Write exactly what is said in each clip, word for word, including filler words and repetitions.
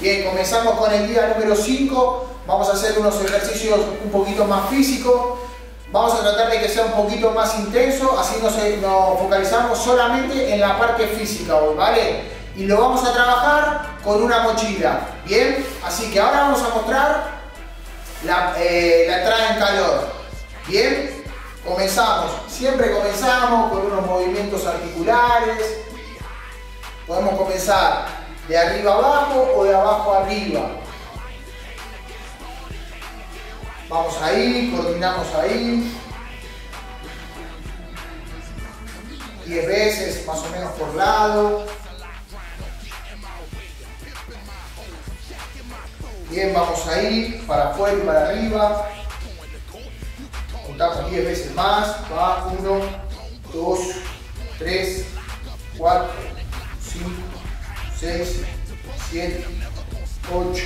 Bien, comenzamos con el día número cinco. Vamos a hacer unos ejercicios un poquito más físicos. Vamos a tratar de que sea un poquito más intenso, así nos, nos focalizamos solamente en la parte física hoy, ¿vale? Y lo vamos a trabajar con una mochila, ¿bien? Así que ahora vamos a mostrar la, eh, la entrada en calor, ¿bien? Comenzamos, siempre comenzamos con unos movimientos articulares. Podemos comenzar de arriba abajo o de abajo arriba. Vamos ahí, coordinamos ahí. diez veces más o menos por lado. Bien, vamos ahí, para afuera y para arriba. Contamos diez veces más. Va, uno, dos, tres, cuatro, cinco, seis, siete, ocho,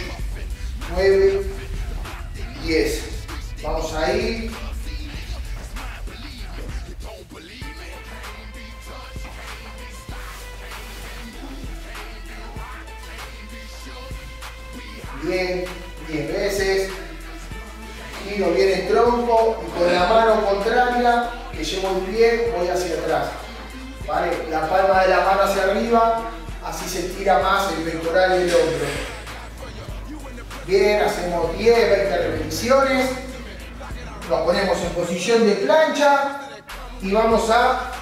nueve, diez. Vamos ahí. Bien, diez veces. Giro bien el tronco y con la mano contraria que llevo el pie voy hacia atrás. ¿Vale? La palma de la mano hacia arriba, así se tira más el pectoral del hombro. Bien, hacemos diez, veinte repeticiones. Nos ponemos en posición de plancha y vamos a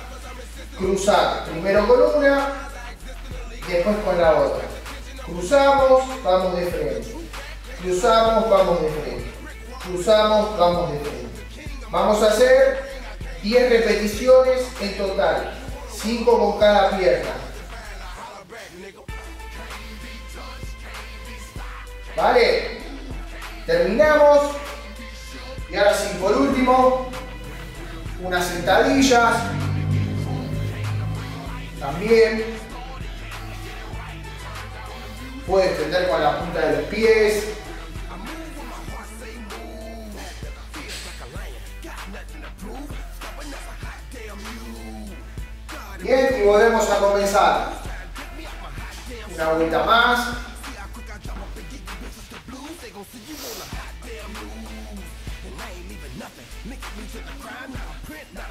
cruzar, primero con una, después con la otra. Cruzamos, vamos de frente. Cruzamos, vamos de frente. Cruzamos, vamos de frente. Vamos a hacer diez repeticiones en total, cinco con cada pierna. ¿Vale? Terminamos. Y ahora sí, por último, unas sentadillas, también, puedes tender con la punta de los pies, bien, y volvemos a comenzar, una vuelta más.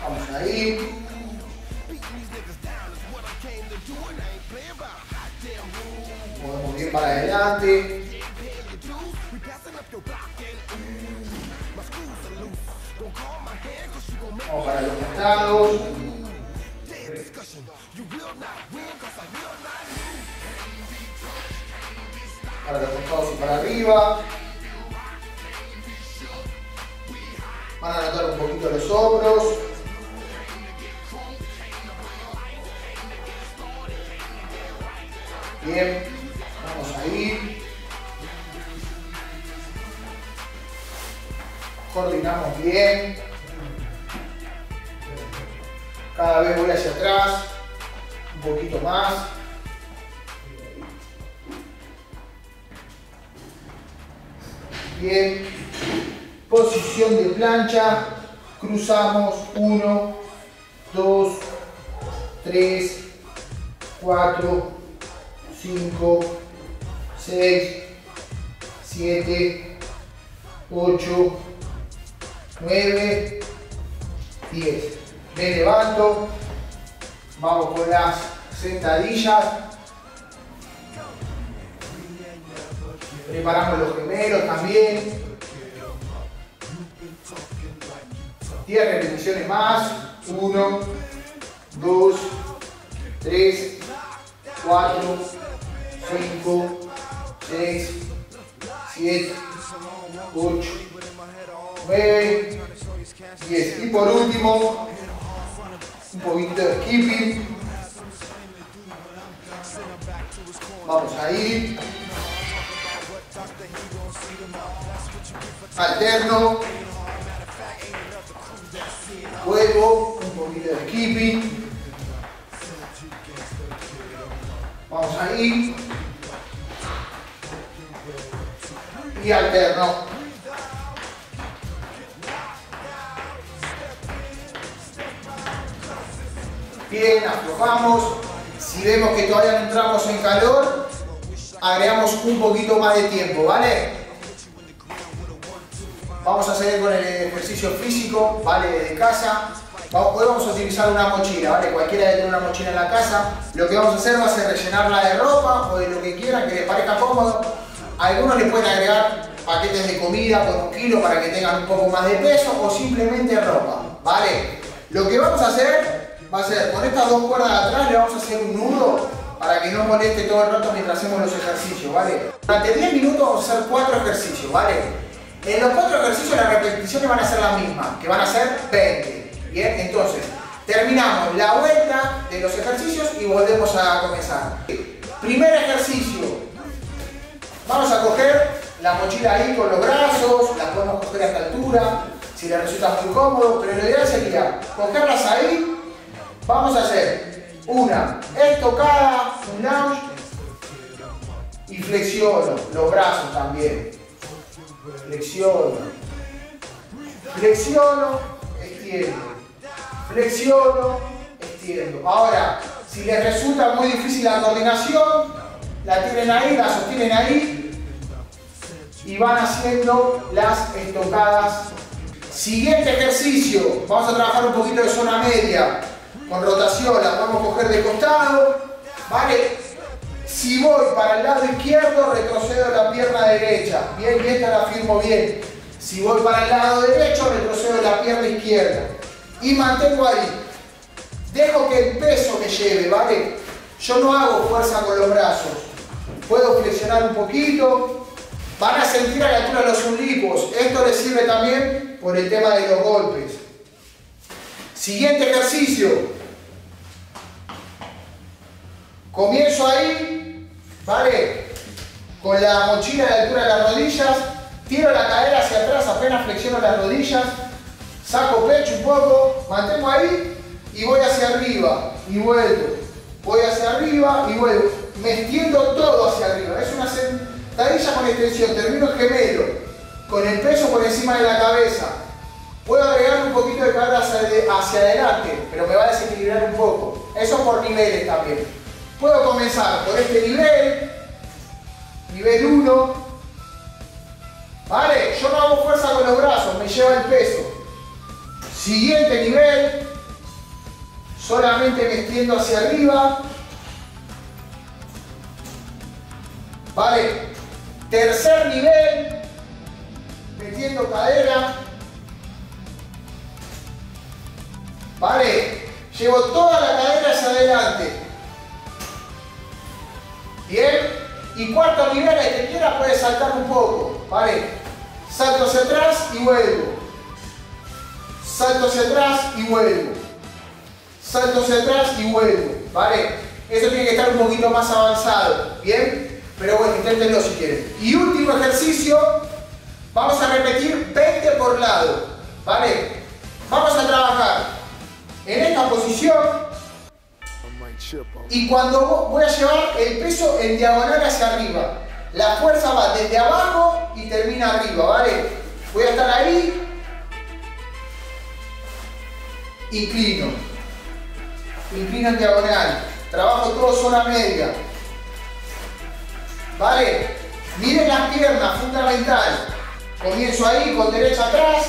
Vamos ahí. Movemos bien para adelante. Vamos para los costados. Para los costados y para arriba. Van a notar un poquito los hombros. Bien, vamos ahí. Coordinamos bien. Cada vez voy hacia atrás, un poquito más. Bien. Posición de plancha, cruzamos uno, dos, tres, cuatro, cinco, seis, siete, ocho, nueve, diez. Me levanto, vamos con las sentadillas, preparamos los gemelos también. diez repeticiones más, uno, dos, tres, cuatro, cinco, seis, siete, ocho, nueve, diez. Y por último, un poquito de skipping. Vamos ahí. Alterno. Juego, un poquito de skipping. Vamos ahí. Y alterno. Bien, aflojamos. Si vemos que todavía no entramos en calor, agregamos un poquito más de tiempo, ¿vale? Vamos a seguir con el ejercicio físico, ¿vale? De casa. Hoy vamos a utilizar una mochila, ¿vale? Cualquiera que tenga una mochila en la casa. Lo que vamos a hacer va a ser rellenarla de ropa o de lo que quieran, que les parezca cómodo. A algunos les pueden agregar paquetes de comida por un kilo para que tengan un poco más de peso o simplemente ropa, ¿vale? Lo que vamos a hacer va a ser, con estas dos cuerdas de atrás le vamos a hacer un nudo para que no moleste todo el rato mientras hacemos los ejercicios, ¿vale? Durante diez minutos vamos a hacer cuatro ejercicios, ¿vale? En los cuatro ejercicios las repeticiones van a ser las mismas, que van a ser veinte. Bien, entonces terminamos la vuelta de los ejercicios y volvemos a comenzar. Primer ejercicio, vamos a coger la mochila ahí con los brazos, la podemos coger a esta altura, si les resulta muy cómodo, pero lo ideal sería cogerlas ahí. Vamos a hacer una estocada, un lunge y flexiono, los brazos también, flexiono, flexiono, extiendo. Flexiono, extiendo. Ahora, si les resulta muy difícil la coordinación, la tienen ahí, la sostienen ahí y van haciendo las estocadas. Siguiente ejercicio, vamos a trabajar un poquito de zona media con rotación, la podemos coger de costado, ¿vale? Si voy para el lado izquierdo, retrocedo la pierna derecha, bien, y esta la firmo bien. Si voy para el lado derecho, retrocedo la pierna izquierda. Y mantengo ahí, dejo que el peso me lleve, ¿vale? Yo no hago fuerza con los brazos, puedo flexionar un poquito. Van a sentir a la altura los oblicuos, esto les sirve también por el tema de los golpes. Siguiente ejercicio, comienzo ahí, ¿vale? Con la mochila a la altura de las rodillas, tiro la cadera hacia atrás, apenas flexiono las rodillas. Saco pecho un poco, mantengo ahí y voy hacia arriba y vuelvo. Voy hacia arriba y vuelvo. Me extiendo todo hacia arriba. Es una sentadilla con extensión. Termino gemelo, con el peso por encima de la cabeza. Puedo agregar un poquito de carga hacia adelante, pero me va a desequilibrar un poco. Eso por niveles también. Puedo comenzar por este nivel, nivel uno. Vale, yo no hago fuerza con los brazos, me lleva el peso. Siguiente nivel, solamente me extiendo hacia arriba. Vale, tercer nivel, metiendo cadera. Vale, llevo toda la cadera hacia adelante. Bien, y cuarto nivel, el que quiera puede saltar un poco. Vale, salto hacia atrás y vuelvo. Salto hacia atrás y vuelvo. Salto hacia atrás y vuelvo. ¿Vale? Eso tiene que estar un poquito más avanzado. ¿Bien? Pero bueno, inténtenlo si quieren. Y último ejercicio. Vamos a repetir veinte por lado. ¿Vale? Vamos a trabajar en esta posición. Y cuando voy a llevar el peso en diagonal hacia arriba. La fuerza va desde abajo y termina arriba. ¿Vale? Voy a estar ahí. Inclino, inclino en diagonal, trabajo todo zona media, ¿vale? Miren las piernas, fundamental, comienzo ahí con derecha atrás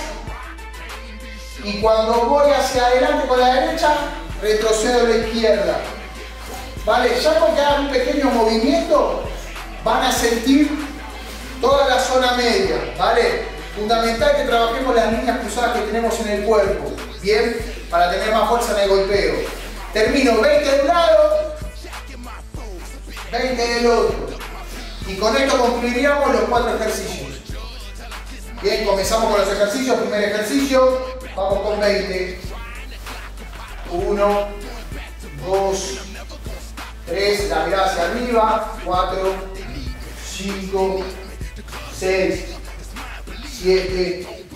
y cuando voy hacia adelante con la derecha, retrocedo a la izquierda, ¿vale? Ya porque hagan un pequeño movimiento, van a sentir toda la zona media, ¿vale? Fundamental que trabajemos las líneas cruzadas que tenemos en el cuerpo, ¿bien? Para tener más fuerza en el golpeo. Termino veinte de un lado, veinte del otro. Y con esto concluiríamos los cuatro ejercicios. Bien, comenzamos con los ejercicios. Primer ejercicio, vamos con veinte. uno, dos, tres, la mirada hacia arriba. cuatro, cinco, seis, siete,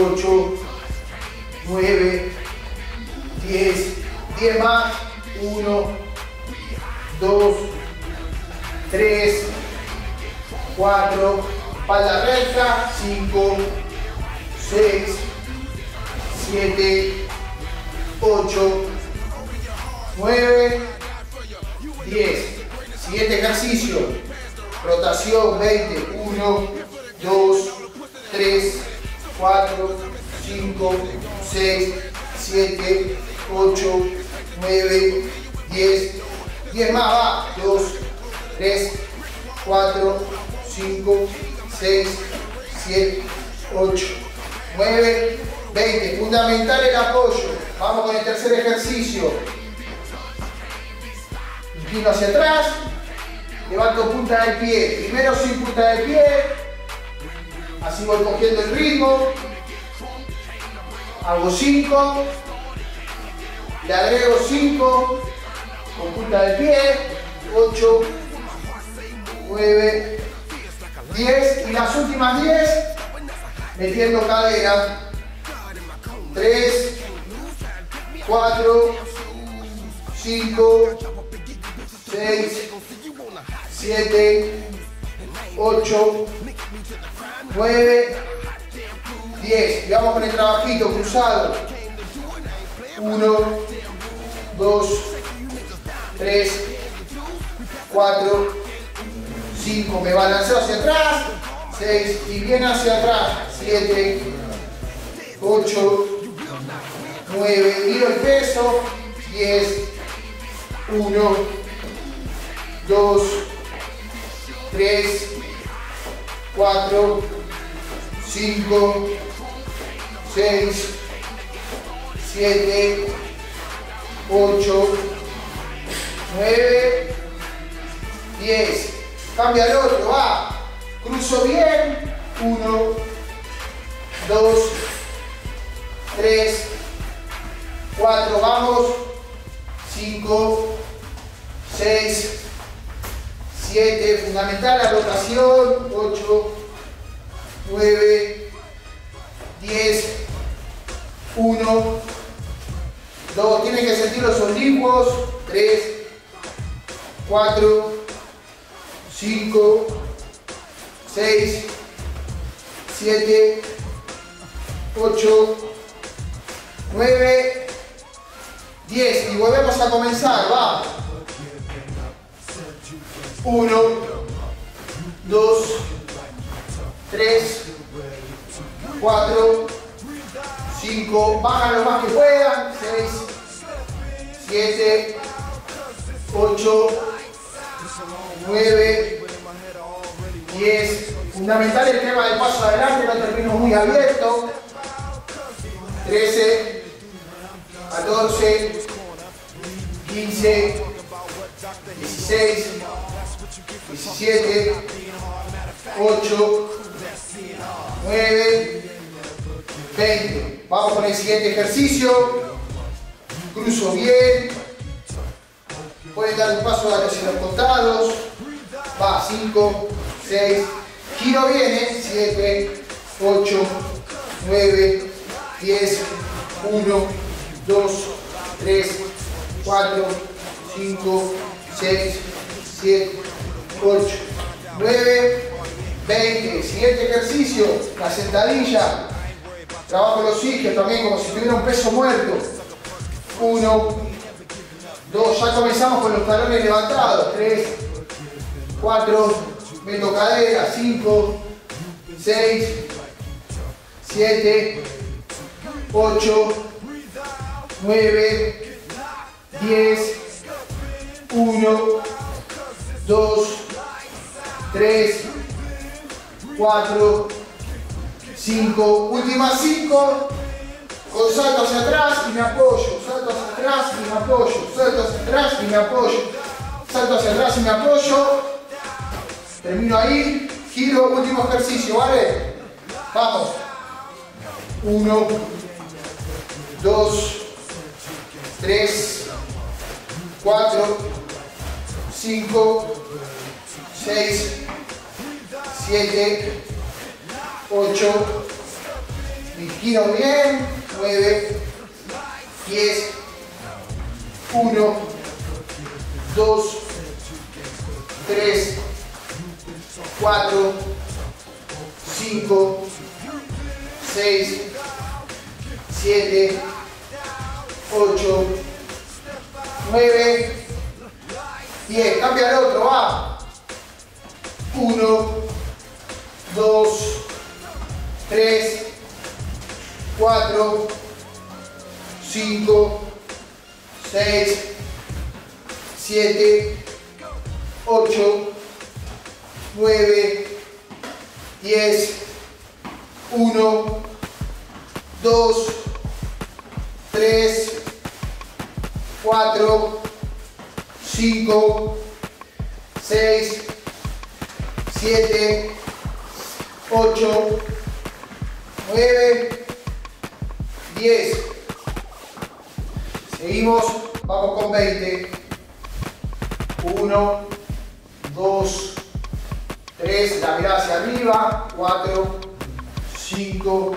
ocho, nueve, diez, diez más, uno, dos, tres, cuatro, espalda recta, cinco, seis, siete, ocho, nueve, diez. Siguiente ejercicio, rotación veinte, uno, dos, tres, cuatro, cinco, seis, siete, ocho, nueve, diez, diez más, va, dos, tres, cuatro, cinco, seis, siete, ocho, nueve, veinte, fundamental el apoyo. Vamos con el tercer ejercicio. Inclino hacia atrás, levanto punta del pie, primero sin punta del pie, así voy cogiendo el ritmo, hago cinco, le agrego cinco con punta del pie, ocho, nueve, diez y las últimas diez metiendo cadera, tres, cuatro, cinco, seis, siete, ocho, nueve, diez. Y vamos con el trabajito cruzado. uno, dos, tres, cuatro, cinco. Me balanceo hacia atrás. seis y bien hacia atrás. siete, ocho, nueve. Miro el peso. diez, uno, dos, tres, cuatro, cinco, seis, siete, ocho, nueve, diez. Cambia al otro, va. Cruzo bien. uno, dos, tres, cuatro, vamos. cinco, seis, siete, fundamental la rotación, ocho, nueve, diez, uno, dos, tienen que sentir los oblicuos, tres, cuatro, cinco, seis, siete, ocho, nueve, diez y volvemos a comenzar, va. uno, dos, tres, cuatro, cinco, bajan lo más que puedan, seis, siete, ocho, nueve, diez, fundamental el tema del paso adelante, no termino muy abierto, trece, catorce, quince, dieciséis, diecisiete, ocho, nueve, veinte. Vamos con el siguiente ejercicio. Cruzo bien. Pueden dar un paso hacia los costados. Va, cinco, seis. Giro bien, siete, ocho, nueve, diez. uno, dos, tres, cuatro, cinco, seis, siete, ocho, nueve, veinte. Siguiente ejercicio, la sentadilla. Trabajo los isquios también como si tuviera un peso muerto. uno, dos, ya comenzamos con los talones levantados. tres, cuatro, meto cadera. cinco, seis, siete, ocho, nueve, diez, uno, dos, tres, cuatro, cinco. Últimas cinco. Con salto hacia atrás y me apoyo. Salto hacia atrás y me apoyo. Salto hacia atrás y me apoyo. Salto hacia atrás y me apoyo. Termino ahí. Giro, último ejercicio, ¿vale? Vamos. uno, dos, tres, cuatro, cinco, seis, siete, ocho, y giro bien, nueve, diez, uno, dos, tres, cuatro, cinco, seis, siete, ocho, nueve, diez, cambia al otro, va, diez, seguimos, vamos con veinte, uno, dos, tres, la mirada hacia arriba, cuatro, cinco,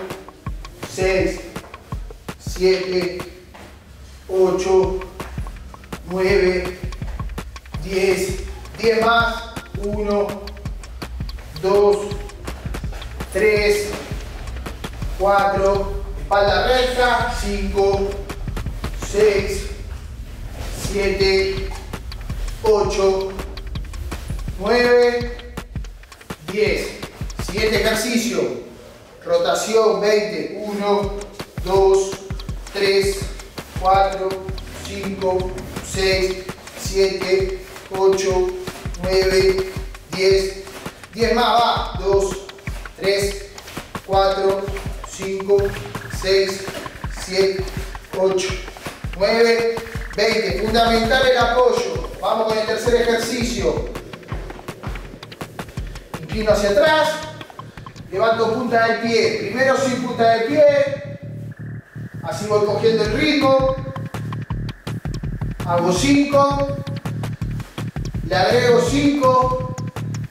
seis, siete, ocho, nueve, diez, diez más, uno, dos, tres, cuatro, espalda recta, cinco, seis, siete, ocho, nueve, diez. Siguiente ejercicio, rotación veinte, uno, dos, tres, cuatro, cinco, seis, siete, ocho, nueve, diez. diez más, va, dos, tres, cuatro, cinco, seis, siete, ocho, nueve, veinte. Fundamental el apoyo. Vamos con el tercer ejercicio. Inclino hacia atrás. Levanto punta del pie. Primero sin punta del pie. Así voy cogiendo el ritmo. Hago cinco. Le agrego cinco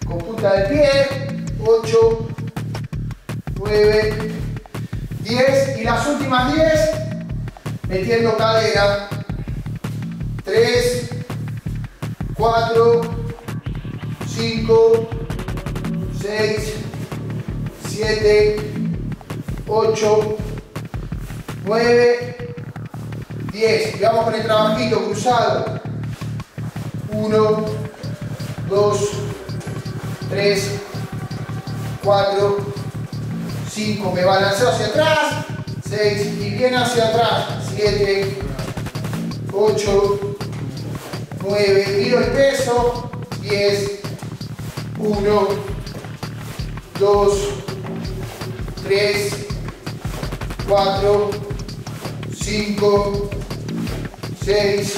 con punta del pie. ocho, nueve, diez y las últimas diez metiendo cadera, tres, cuatro, cinco, seis, siete, ocho, nueve, diez y vamos con el trabajito cruzado, uno, dos, tres, cuatro, cinco, me balanceo hacia atrás, seis y bien hacia atrás, siete, ocho, nueve, miro el peso, diez, uno, dos, tres, cuatro, cinco, seis,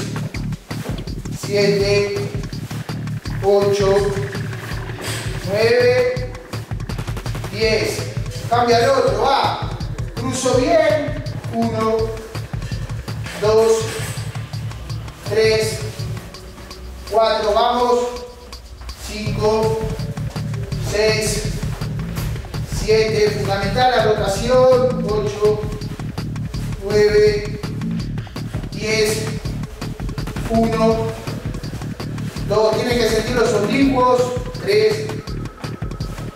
siete, ocho, nueve, diez. Cambia el otro, va, cruzo bien, uno, dos, tres, cuatro, vamos, cinco, seis, siete, fundamental la rotación, ocho, nueve, diez, uno, dos, tienen que sentir los oblicuos, tres,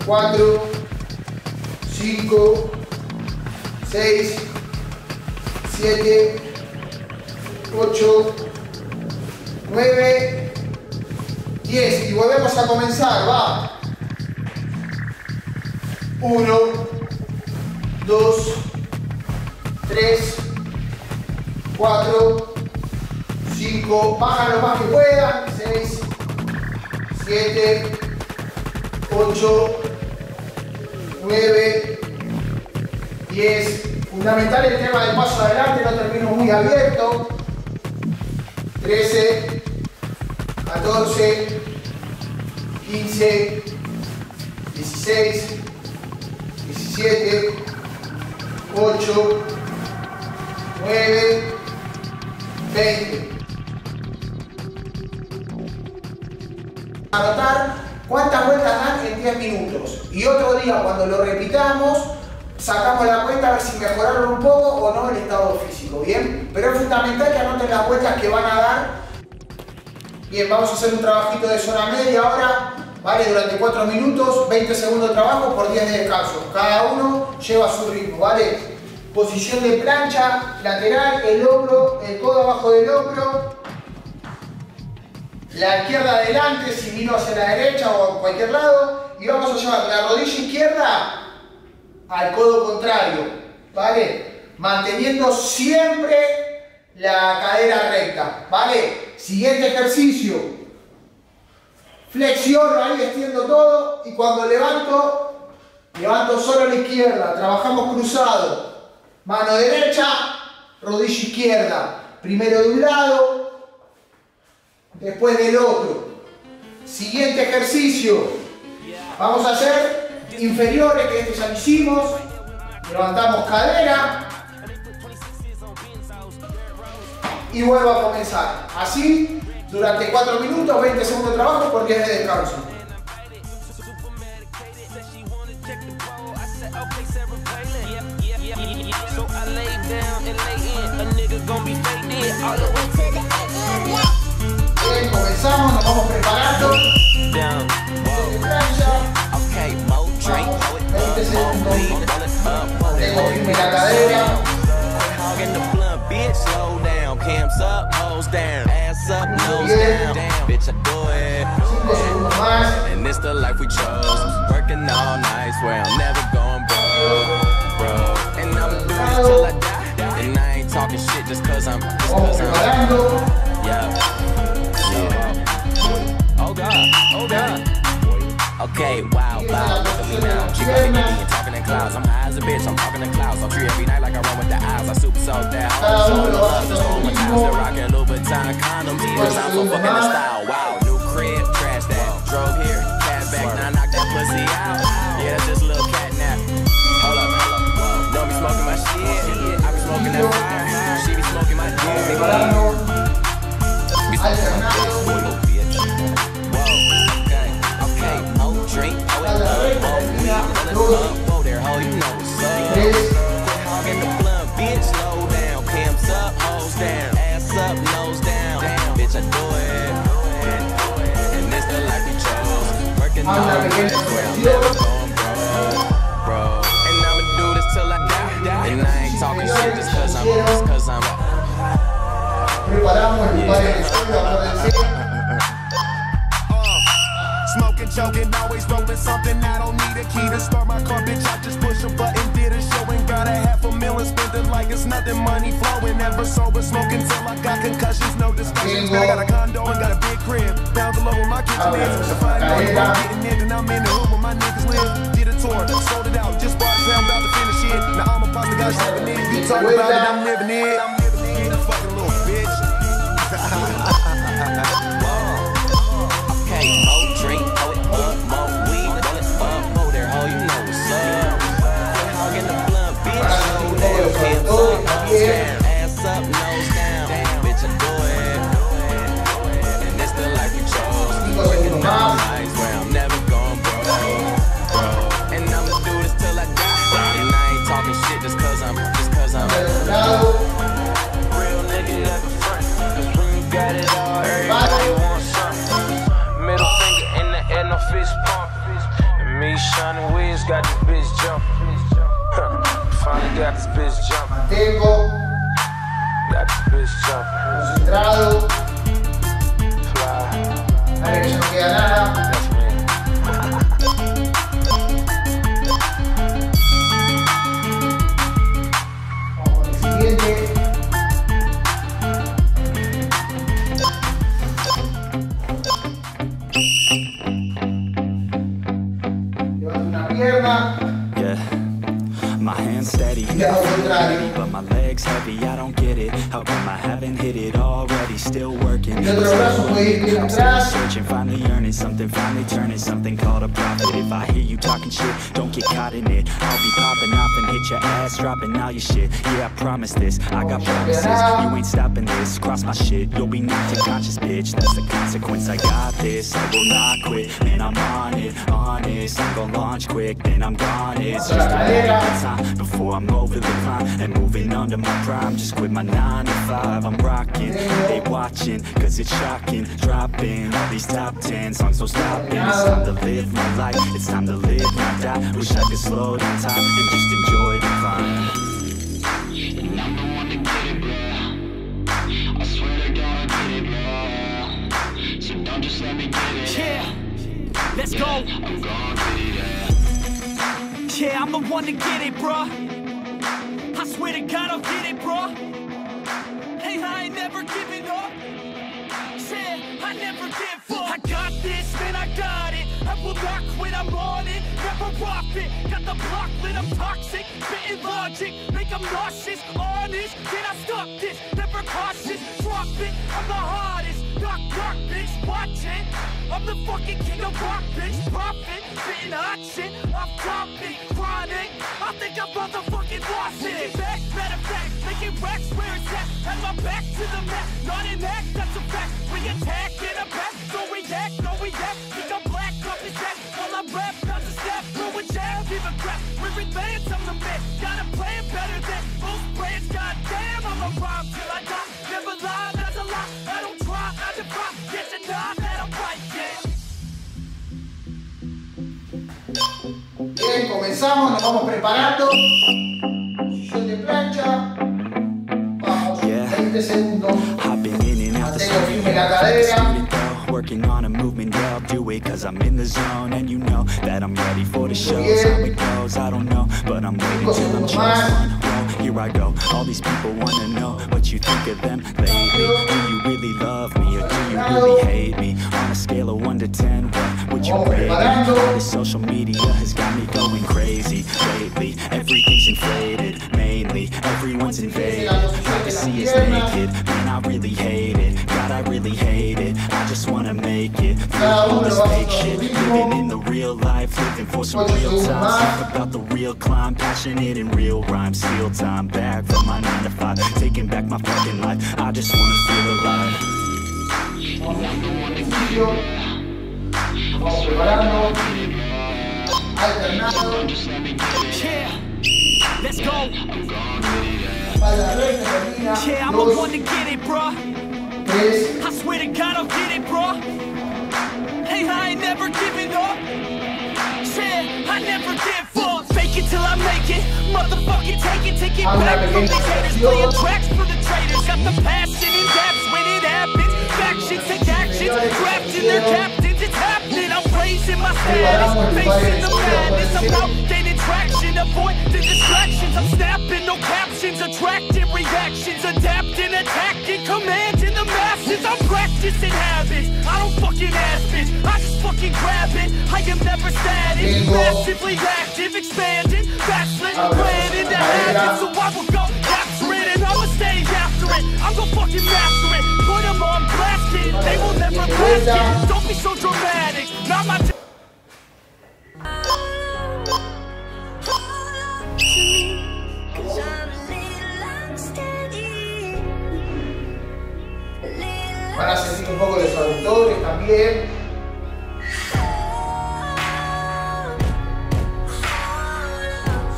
cuatro, cinco, seis, siete, ocho, nueve, diez y volvemos a comenzar, va, uno, dos, tres, cuatro, cinco, bajan lo más que puedan, seis, siete, ocho, nueve, diez. Fundamental el tema del paso adelante, no termino muy abierto. trece, catorce, quince, dieciséis, diecisiete, ocho, nueve, veinte. Anotar cuántas vueltas dan en diez minutos. Y otro día cuando lo repitamos, sacamos la cuenta a ver si mejoraron un poco o no el estado físico, ¿bien? Pero es fundamental que anoten las vueltas que van a dar. Bien, vamos a hacer un trabajito de zona media ahora, ¿vale? Durante cuatro minutos, veinte segundos de trabajo por diez de descanso. Cada uno lleva su ritmo, ¿vale? Posición de plancha, lateral, el hombro, el codo abajo del hombro. la izquierda adelante, si miro hacia la derecha o a cualquier lado, y vamos a llevar la rodilla izquierda al codo contrario, ¿vale? Manteniendo siempre la cadera recta, ¿vale? Siguiente ejercicio, flexiono ahí, extiendo todo, y cuando levanto, levanto solo la izquierda, trabajamos cruzado, mano derecha, rodilla izquierda, primero de un lado, después del otro. Siguiente ejercicio, vamos a hacer inferiores, que esto ya lo hicimos, levantamos cadera y vuelvo a comenzar, así durante cuatro minutos, veinte segundos de trabajo porque es de descanso. Bien, comenzamos, nos vamos preparando. veinte segundos. Tengo firme la cadera. Bien. cinco segundos más. Vamos preparando. Okay, wow, wow, look at me now. She got me and talking in clouds. I'm high as a bitch, I'm talking in clouds. I'm free every night like I run with the eyes. I super soaked that home. So love, so traumatized. They're rocking Louboutin condoms. Cause I'm so fucking in style. Wow, new crib, trash that. Drove here, cat back, now knock that pussy out. Yeah, that's just a little cat nap. Hold up, hold up, whoa. Don't be smoking my shit. I be smoking that fire. She be smoking my dick. Be smoking my dick. Preparamos el lugar en el suelo, acuérdense. Joking, always rolling something, I don't need a key to start my car, bitch, I just push a button, did a show and got a half a mil and spend it like it's nothing, money flowing, never sober, smoking till I got concussions, no discussions, I got a condo and got a big crib, down below in my kitchen is, it's a fine night, I'm getting in and I'm in the room where my niggas live, did a tour, sold it out, just bought a pound, about to finish it, now I'm a pasta, got seven in, you talking about it, I'm living it, I'm living it, fucking little bitch, okay, oh, drink. Mantengo. Concentrado. Dale, que ya no queda nada. Vamos al siguiente. Levanto una pierna. My hands steady, but my legs heavy, I don't get it, how come I haven't hit it already, still working, I'm still searching, finally earning something, finally turning something called a profit, if I hear you talking shit, don't get caught in it, I'll be popping off and hit your ass, dropping all your shit, yeah I promise this, I got promises, you ain't stopping this, cross my shit, you'll be knocked unconscious bitch, that's the consequence, I got this, I will not quit, man I'm on it, honest, I'm gonna launch quick, then I'm gone, it's just a matter of time. Before I'm over the line and moving under my prime, just quit my nine to five, I'm rocking, they watching, cause it's shocking, dropping all these top ten songs, so stopping, it's time to live my life, it's time to live my die, wish I could slow down time and just enjoy the climb. And I'm the one to get it, bro, I swear to God I get it, bro, so don't let me get it. Yeah, let's yeah, go. I'm gonna get it. Yeah, I'm the one to get it, bruh. I swear to God, I'll get it, bruh. Hey, I ain't never giving up. Yeah, I never give up. I got this, man, I got it. I will rock when I'm on it, never rock it. Got the block lit, I'm toxic, spitting logic, make them nauseous, honest. Can I stop this? Never cautious, drop it, I'm the hardest. Knock, knock, bitch, watch it. I'm the fucking king of rock, bitch, profit. Spitting hot shit, I'm dropping, chronic. I think I'm motherfucking lost it. Take it back, matter of fact, making racks where it's at. Have my back to the map, not an act, that's a fact. We attack in a back, so react, no react. Think I'm black, up his ass. All I rap, does a step, through a jab, give a crap. We're advanced, I'm the man. Gotta play it better than most brands. Goddamn, I'm a rhyme till I die. Never lie, that's a lie. I don't try, I defy. Yes, and I, that I'm right, yeah. Bien, comenzamos, nos vamos preparando. Sesión de plancha. Vamos, veinte segundos. Mantengo firme la cadera. Working on a movement, yeah, I'll do it cause I'm in the zone. And you know that I'm ready for the shows. How it goes, I don't know, but I'm waiting till I'm chosen. Well, here I go, all these people wanna know what you think of them lately. Do you really love me or do you really hate me? On a scale of one to ten, what would you rate me? All this social media has got me going crazy lately. Everything's inflated, mainly, everyone's invaded. Not to see us naked, man, I really hate it. God, I really hate it, I just wanna make it. All this fake shit, living in the real life, living for some real time. Stuff about the real climb, passionate in real rhymes. Steal time back from my nine to five, taking back my fucking life. I just wanna feel alive. Yeah, let's go. Yeah, I'm the one to get it, bruh. I swear to God, I'll get it, bro. Hey, I ain't never giving up. Yeah, I never give up. Fake it till I make it. Motherfucking take it, take it back from these haters. Playing tracks for the traitors. Got the passion in depth when it happens. Factions take actions. Trapped in their captains. It's happening. I'm raising my status. Facing the madness. I'm out gaining traction. Avoid the distractions. I'm snapping. No captions. Attracting reactions. Adapting, attacking, commanding. I'm practicing habits, I don't fucking ask bitch, I just fucking grab it. I am never static, massively active, expanding, backslid, planning to have it. So I will go after it and I'ma stay after it. I'm gonna fucking master it, put them on blasted. They will never blast it, don't be so dramatic. Not my van a sentir un poco los auditores también.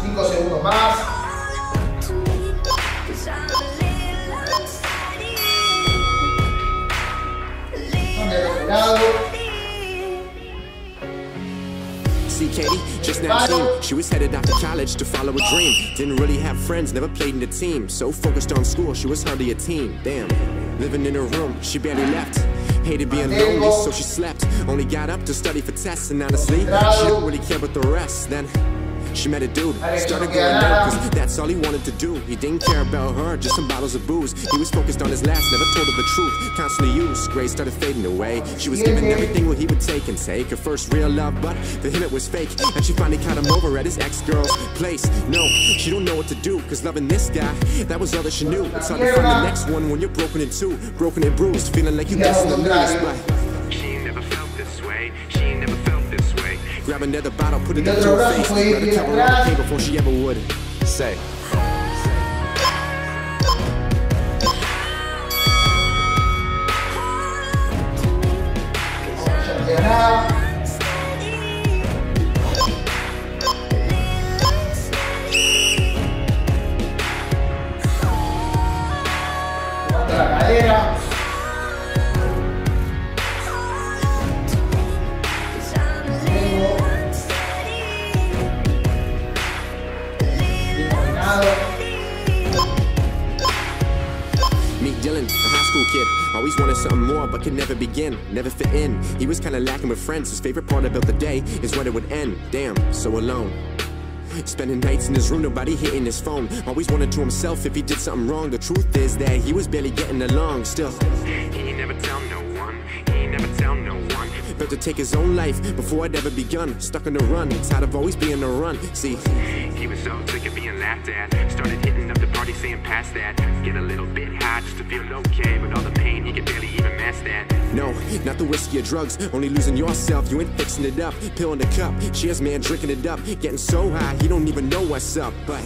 Cinco segundos más. No me he retirado. See Katie, just now seen. She was headed out to college to follow a dream. Didn't really have friends, never played in a team. So focused on school, she was hardly a teen. Damn, living in her room, she barely left. Hated being lonely, so she slept. Only got up to study for tests, and honestly, she didn't really care about the rest. Then she met a dude, started going out, cause that's all he wanted to do. He didn't care about her, just some bottles of booze. He was focused on his last, never told her the truth. Constantly used, grace started fading away. She was giving everything what he would take and take. Her first real love, but for him it was fake. And she finally caught him over at his ex-girl's place. No, she don't know what to do, cause loving this guy, that was all that she knew. It's hard to find the next one when you're broken in two. Broken and bruised, feeling like you missing the news, but she never felt this way, she never felt this way. Grab another bottle, put it up to her face. Let her cover up the pain before she ever would say. Otra cadera. Always wanted was something more, but could never begin, never fit in. He was kinda lacking with friends. His favorite part about the day is when it would end. Damn, so alone. Spending nights in his room, nobody hitting his phone. Always wanted to himself if he did something wrong. The truth is that he was barely getting along still. He never tell no one, he never tell no one. About to take his own life before I'd ever begun. Stuck on the run, tired of always being the run. See, he was so sick of being laughed at. Started hitting up the party saying past that. Get a little bit high just to feel okay. But all the pain, he could barely even mask that. No, not the whiskey or drugs, only losing yourself. You ain't fixing it up, pill in the cup. Cheers man, drinking it up, getting so high. He don't even know what's up, but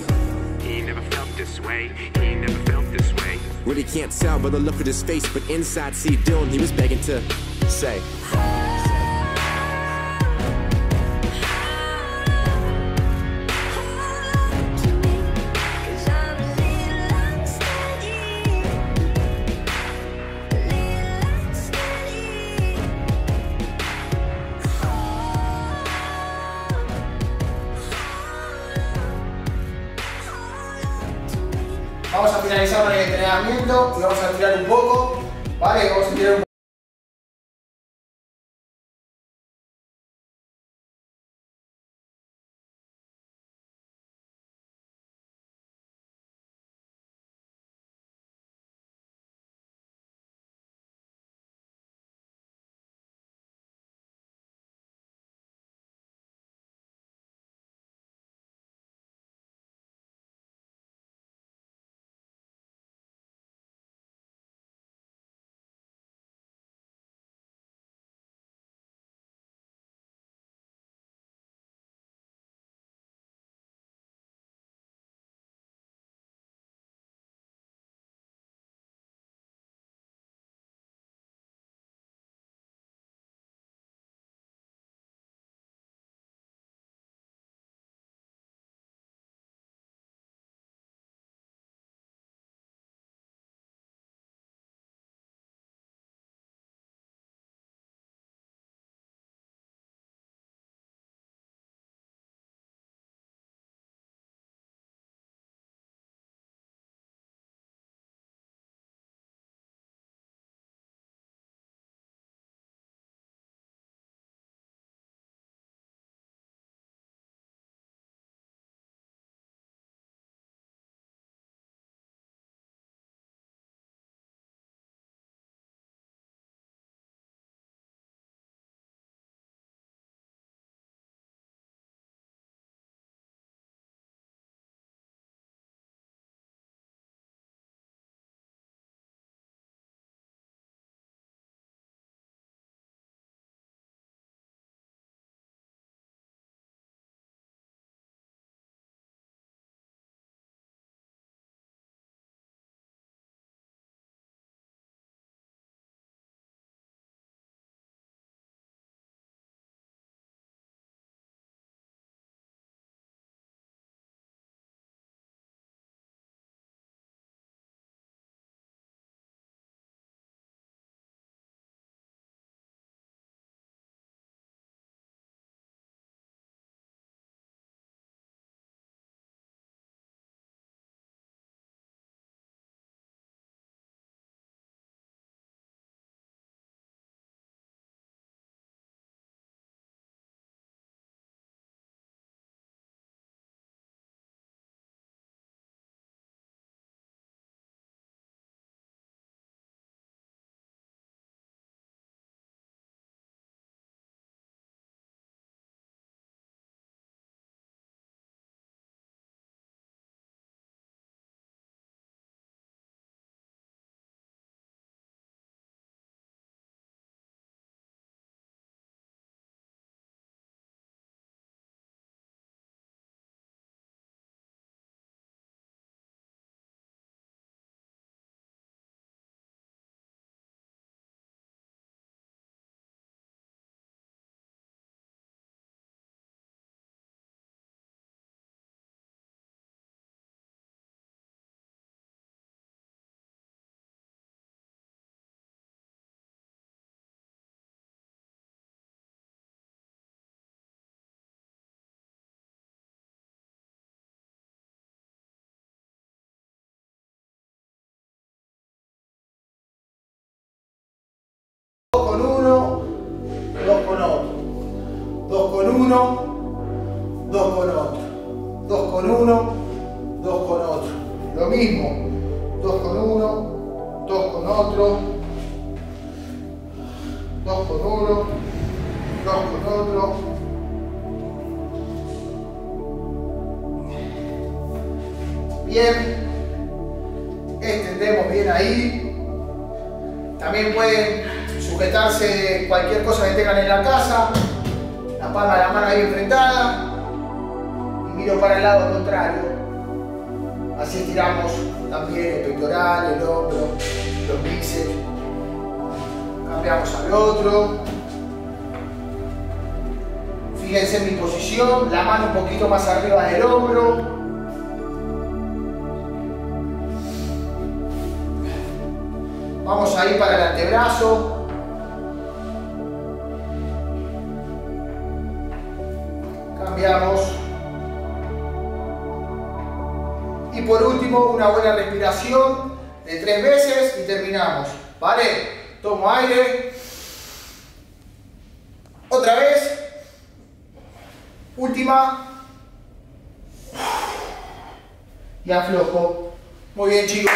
he never felt this way, he never felt this way. Really can't tell by the look at his face, but inside, see Dylan, he was begging to say. Vamos a finalizar con el entrenamiento y vamos a tirar un poco, ¿vale? Vamos a tirar un poco. uno, dos con otro, dos con uno, dos con otro. Lo mismo, dos con uno, dos con otro, dos con uno, dos con otro. Bien, extendemos bien ahí. También pueden sujetarse cualquier cosa que tengan en la casa, la palma de la mano ahí enfrentada, y miro para el lado contrario. Así estiramos también el pectoral, el hombro, los bíceps. Cambiamos al otro. Fíjense en mi posición, la mano un poquito más arriba del hombro. Vamos a ir para el antebrazo. Cambiamos. Y por último, una buena respiración de tres veces y terminamos. ¿Vale? Tomo aire. Otra vez. Última. Y aflojo. Muy bien, chicos.